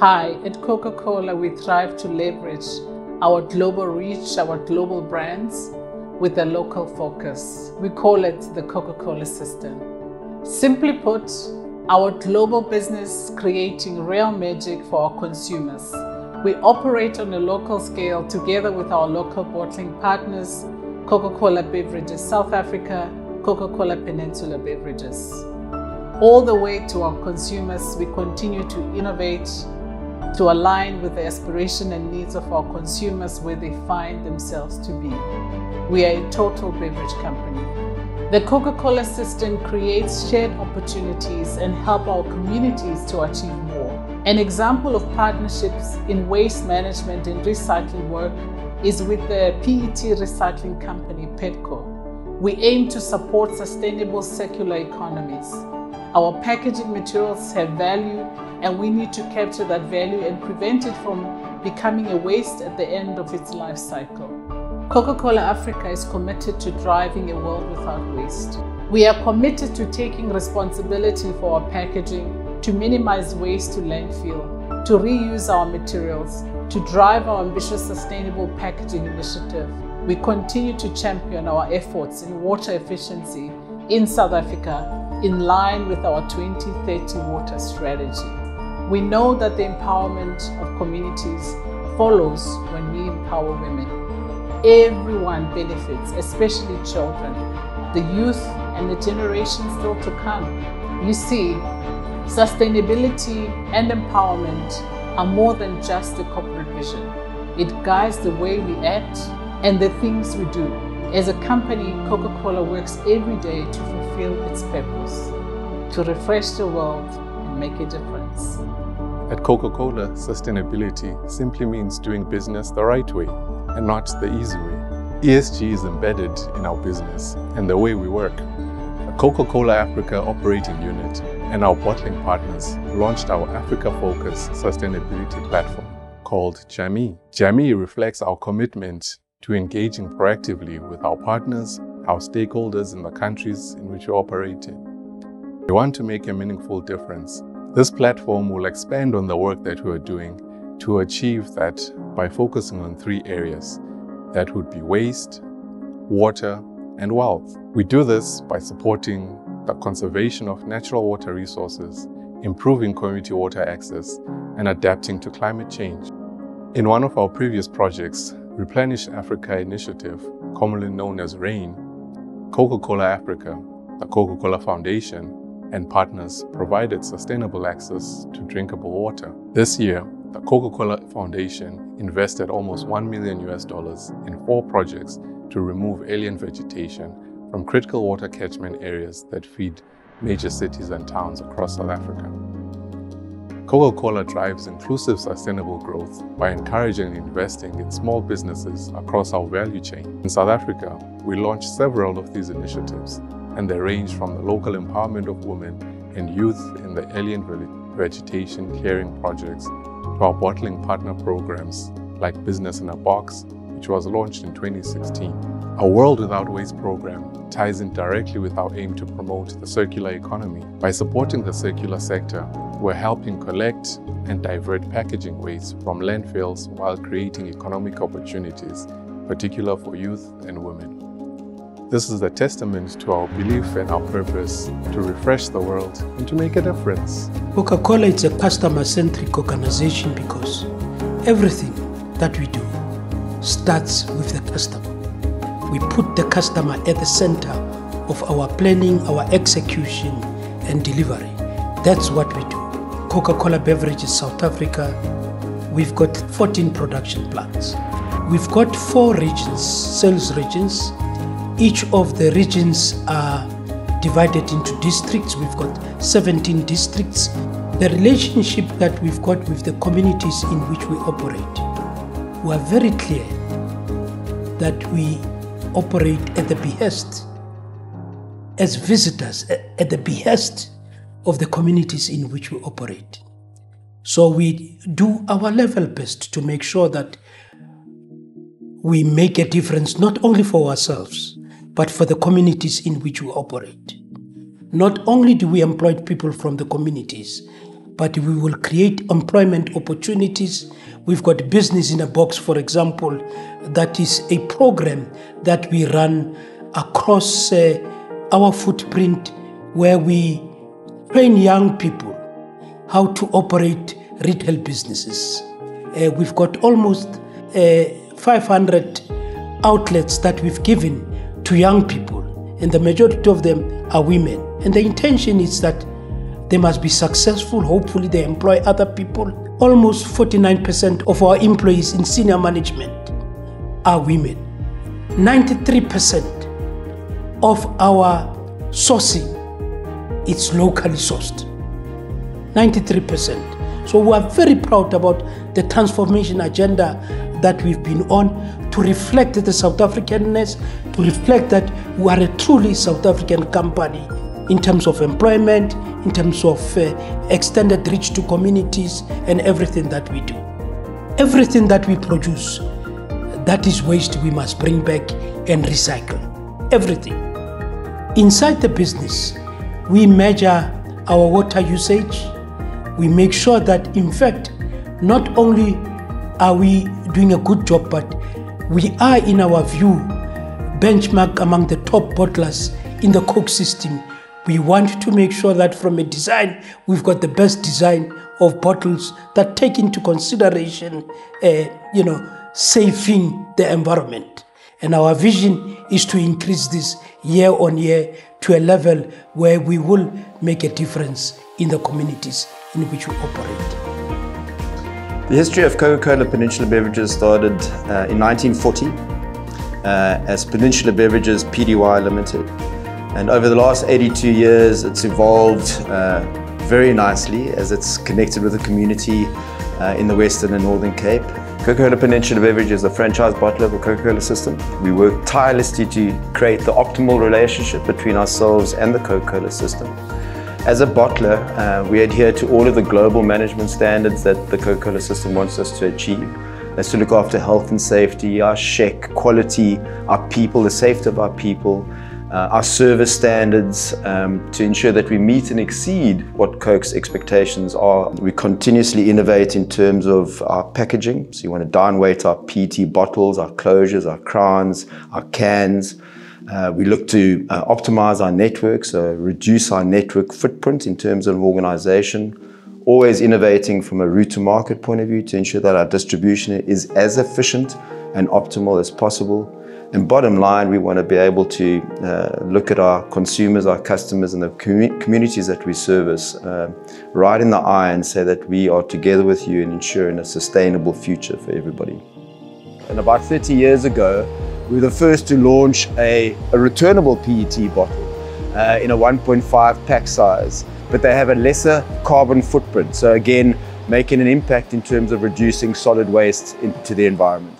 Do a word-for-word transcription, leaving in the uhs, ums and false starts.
Hi, at Coca-Cola, we thrive to leverage our global reach, our global brands, with a local focus. We call it the Coca-Cola System. Simply put, our global business creating real magic for our consumers. We operate on a local scale together with our local bottling partners, Coca-Cola Beverages South Africa, Coca-Cola Peninsula Beverages. All the way to our consumers, we continue to innovate to align with the aspiration and needs of our consumers where they find themselves to be. We are a total beverage company. The Coca-Cola System creates shared opportunities and helps our communities to achieve more. An example of partnerships in waste management and recycling work is with the P E T recycling company, PETCO. We aim to support sustainable circular economies. Our packaging materials have value, and we need to capture that value and prevent it from becoming a waste at the end of its life cycle. Coca-Cola Africa is committed to driving a world without waste. We are committed to taking responsibility for our packaging, to minimize waste to landfill, to reuse our materials, to drive our ambitious sustainable packaging initiative. We continue to champion our efforts in water efficiency in South Africa, in line with our twenty thirty water strategy. We know that the empowerment of communities follows when we empower women. Everyone benefits, especially children, the youth, and the generations still to come. You see, sustainability and empowerment are more than just a corporate vision. It guides the way we act and the things we do. As a company, Coca-Cola works every day to fulfill its purpose, to refresh the world and make a difference. At Coca-Cola, sustainability simply means doing business the right way and not the easy way. E S G is embedded in our business and the way we work. The Coca-Cola Africa operating unit and our bottling partners launched our Africa-focused sustainability platform called Jami. Jami reflects our commitment to engaging proactively with our partners, our stakeholders in the countries in which we operate in. We want to make a meaningful difference. This platform will expand on the work that we are doing to achieve that by focusing on three areas. That would be waste, water, and wealth. We do this by supporting the conservation of natural water resources, improving community water access, and adapting to climate change. In one of our previous projects, Replenish Africa Initiative, commonly known as RAIN, Coca-Cola Africa, the Coca-Cola Foundation, and partners provided sustainable access to drinkable water. This year, the Coca-Cola Foundation invested almost one million U S dollars in four projects to remove alien vegetation from critical water catchment areas that feed major cities and towns across South Africa. Coca-Cola drives inclusive sustainable growth by encouraging and investing in small businesses across our value chain. In South Africa, we launched several of these initiatives, and they range from the local empowerment of women and youth in the alien vegetation clearing projects to our bottling partner programs like Business in a Box, which was launched in twenty sixteen. Our World Without Waste program ties in directly with our aim to promote the circular economy. By supporting the circular sector, we're helping collect and divert packaging waste from landfills while creating economic opportunities, particularly for youth and women. This is a testament to our belief and our purpose to refresh the world and to make a difference. Coca-Cola is a customer-centric organization because everything that we do starts with the customer. We put the customer at the center of our planning, our execution, and delivery. That's what we do. Coca-Cola Beverages South Africa, we've got fourteen production plants. We've got four regions, sales regions. Each of the regions are divided into districts. We've got seventeen districts. The relationship that we've got with the communities in which we operate, we are very clear that we operate at the behest, as visitors, at the behest of the communities in which we operate. So we do our level best to make sure that we make a difference not only for ourselves, but for the communities in which we operate. Not only do we employ people from the communities, but we will create employment opportunities. We've got Business in a Box, for example, that is a program that we run across uh, our footprint, where we train young people how to operate retail businesses. Uh, we've got almost uh, five hundred outlets that we've given to young people, and the majority of them are women. And the intention is that they must be successful. Hopefully they employ other people. Almost forty-nine percent of our employees in senior management are women. ninety-three percent of our sourcing is locally sourced. ninety-three percent. So we are very proud about the transformation agenda that we've been on, to reflect the South Africanness, to reflect that we are a truly South African company in terms of employment, in terms of uh, extended reach to communities, and everything that we do. Everything that we produce, that is waste, we must bring back and recycle. Everything. Inside the business, we measure our water usage. We make sure that, in fact, not only are we doing a good job, but we are, in our view, benchmarked among the top bottlers in the Coke system. We want to make sure that from a design, we've got the best design of bottles that take into consideration, uh, you know, saving the environment. And our vision is to increase this year on year to a level where we will make a difference in the communities in which we operate. The history of Coca-Cola Peninsula Beverages started uh, in nineteen forty uh, as Peninsula Beverages P D Y Limited. And over the last eighty-two years, it's evolved uh, very nicely as it's connected with the community uh, in the Western and Northern Cape. Coca-Cola Peninsula Beverages is a franchise bottler of the Coca-Cola system. We work tirelessly to create the optimal relationship between ourselves and the Coca-Cola system. As a bottler, uh, we adhere to all of the global management standards that the Coca-Cola system wants us to achieve. That's to look after health and safety, our S H E C, quality, our people, the safety of our people, uh, our service standards, um, to ensure that we meet and exceed what Coke's expectations are. We continuously innovate in terms of our packaging. So you want to downweight our P E T bottles, our closures, our crowns, our cans. Uh, we look to uh, optimize our network, so reduce our network footprint in terms of organization, always innovating from a route to market point of view to ensure that our distribution is as efficient and optimal as possible. And bottom line, we want to be able to uh, look at our consumers, our customers, and the com communities that we service uh, right in the eye and say that we are together with you in ensuring a sustainable future for everybody. And about thirty years ago, we were the first to launch a, a returnable P E T bottle uh, in a one point five pack size, but they have a lesser carbon footprint. So again, making an impact in terms of reducing solid waste into the environment.